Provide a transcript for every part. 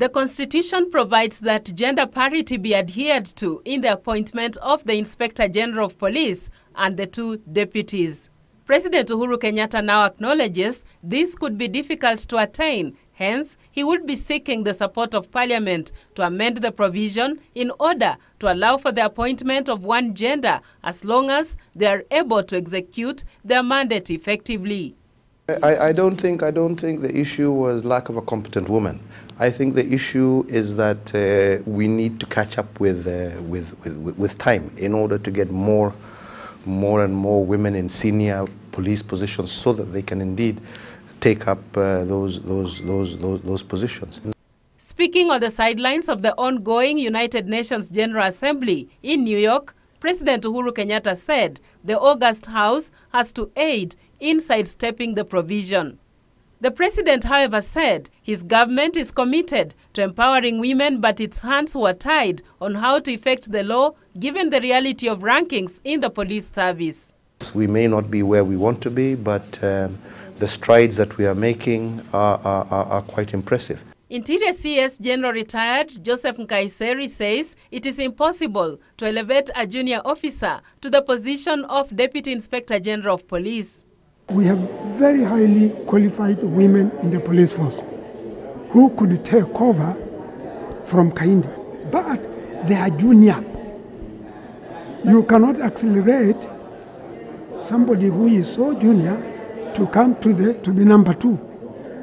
The Constitution provides that gender parity be adhered to in the appointment of the Inspector General of Police and the two deputies. President Uhuru Kenyatta now acknowledges this could be difficult to attain. Hence, he would be seeking the support of Parliament to amend the provision in order to allow for the appointment of one gender as long as they are able to execute their mandate effectively. I don't think the issue was lack of a competent woman. I think the issue is that we need to catch up with time in order to get more and more women in senior police positions so that they can indeed take up those positions. Speaking on the sidelines of the ongoing United Nations General Assembly in New York, President Uhuru Kenyatta said the August House has to aid in sidestepping the provision. The president, however, said his government is committed to empowering women, but its hands were tied on how to effect the law given the reality of rankings in the police service. We may not be where we want to be, but the strides that we are making are quite impressive. Interior CS General Retired Joseph Nkaiseri says it is impossible to elevate a junior officer to the position of Deputy Inspector General of Police. We have very highly qualified women in the police force who could take over from Kaindi, but they are junior. You cannot accelerate somebody who is so junior to come to be number two.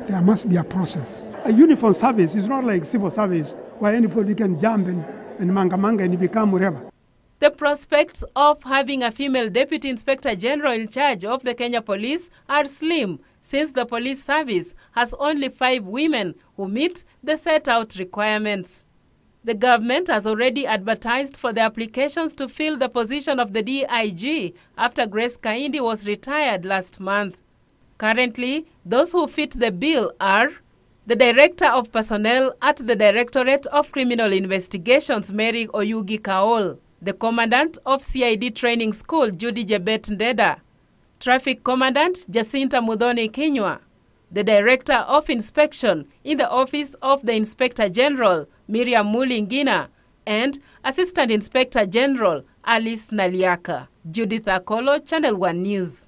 There must be a process. A uniform service is not like civil service where anybody can jump and manga and become whatever. The prospects of having a female Deputy Inspector General in charge of the Kenya Police are slim, since the police service has only 5 women who meet the set-out requirements. The government has already advertised for the applications to fill the position of the DIG after Grace Kaindi was retired last month. Currently, those who fit the bill are the Director of Personnel at the Directorate of Criminal Investigations, Mary Oyugi Kaol, the Commandant of CID Training School, Judy Jebet Ndeda, Traffic Commandant Jacinta Mudone Kinywa, the Director of Inspection in the Office of the Inspector General, Miriam Mulingina, and Assistant Inspector General, Alice Naliaka. Judith Akolo, Channel 1 News.